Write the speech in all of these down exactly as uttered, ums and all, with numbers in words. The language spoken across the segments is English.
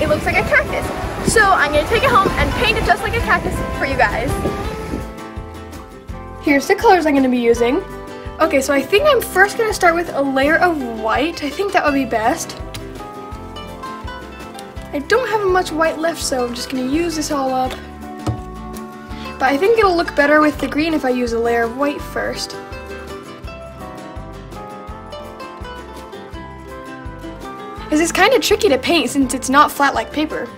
it looks like a cactus. So I'm gonna take it home and paint it just like a cactus for you guys. Here's the colors I'm gonna be using. Okay, so I think I'm first gonna start with a layer of white. I think that would be best. I don't have much white left, so I'm just gonna use this all up. But I think it'll look better with the green if I use a layer of white first. This is kind of tricky to paint since it's not flat like paper.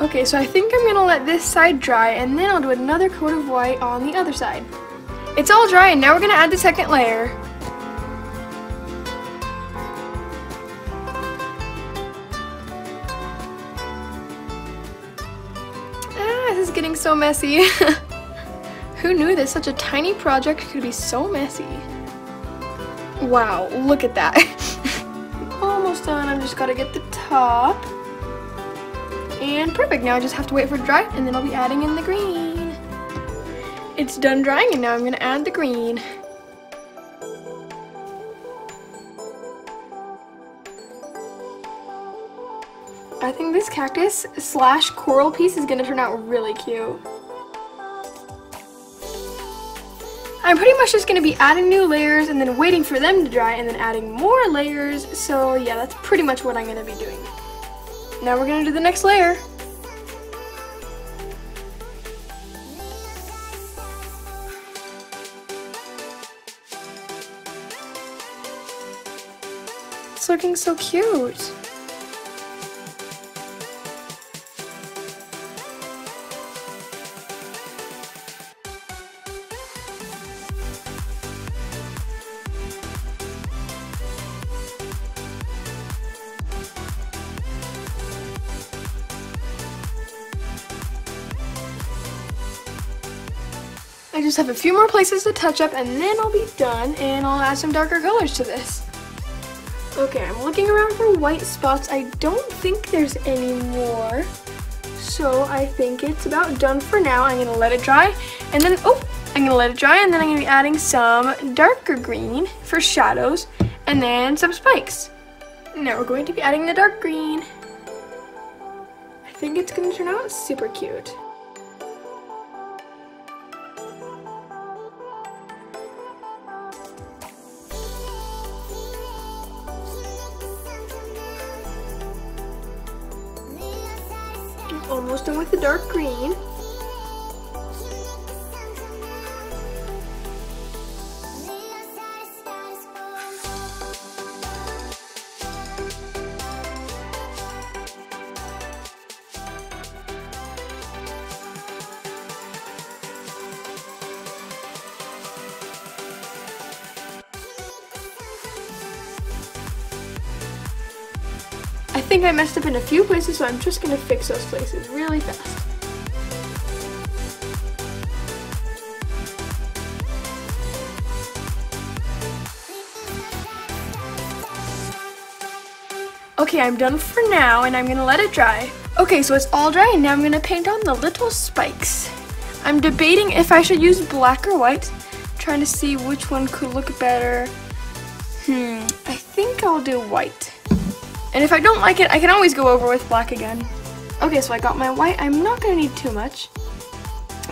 Okay, so I think I'm gonna let this side dry and then I'll do another coat of white on the other side. It's all dry and now we're gonna add the second layer. This is getting so messy. Who knew that such a tiny project could be so messy? Wow, look at that. Almost done. I've just got to get the top. And perfect. Now I just have to wait for it to dry and then I'll be adding in the green. It's done drying and now I'm going to add the green. I think this cactus slash coral piece is gonna turn out really cute. I'm pretty much just gonna be adding new layers and then waiting for them to dry and then adding more layers. So yeah, that's pretty much what I'm gonna be doing. Now we're gonna do the next layer. It's looking so cute. I just have a few more places to touch up and then I'll be done and I'll add some darker colors to this. Okay, I'm looking around for white spots. I don't think there's any more. So I think it's about done for now. I'm gonna let it dry and then, oh, I'm gonna let it dry and then I'm gonna be adding some darker green for shadows and then some spikes. Now we're going to be adding the dark green. I think it's gonna turn out super cute. Almost done with the dark green. I think I messed up in a few places, so I'm just gonna fix those places really fast. Okay, I'm done for now, and I'm gonna let it dry. Okay, so it's all dry, and now I'm gonna paint on the little spikes. I'm debating if I should use black or white, trying to see which one could look better. Hmm, I think I'll do white. And if I don't like it, I can always go over with black again. Okay, so I got my white. I'm not gonna need too much.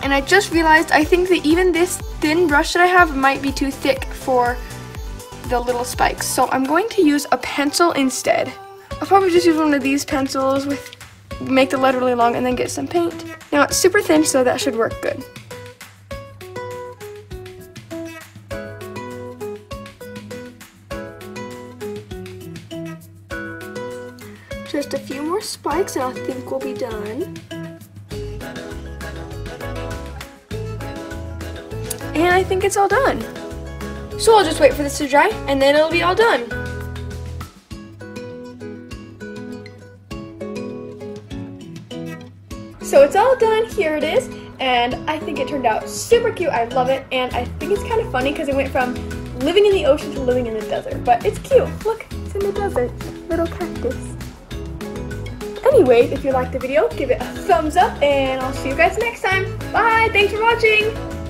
And I just realized I think that even this thin brush that I have might be too thick for the little spikes. So I'm going to use a pencil instead. I'll probably just use one of these pencils with, make the lead really long and then get some paint. Now it's super thin, so that should work good. Just a few more spikes and I think we'll be done. And I think it's all done. So I'll just wait for this to dry and then it'll be all done. So it's all done, here it is. And I think it turned out super cute, I love it. And I think it's kind of funny because it went from living in the ocean to living in the desert. But it's cute, look, it's in the desert, little cactus. Anyways, if you liked the video, give it a thumbs up and I'll see you guys next time. Bye! Thanks for watching!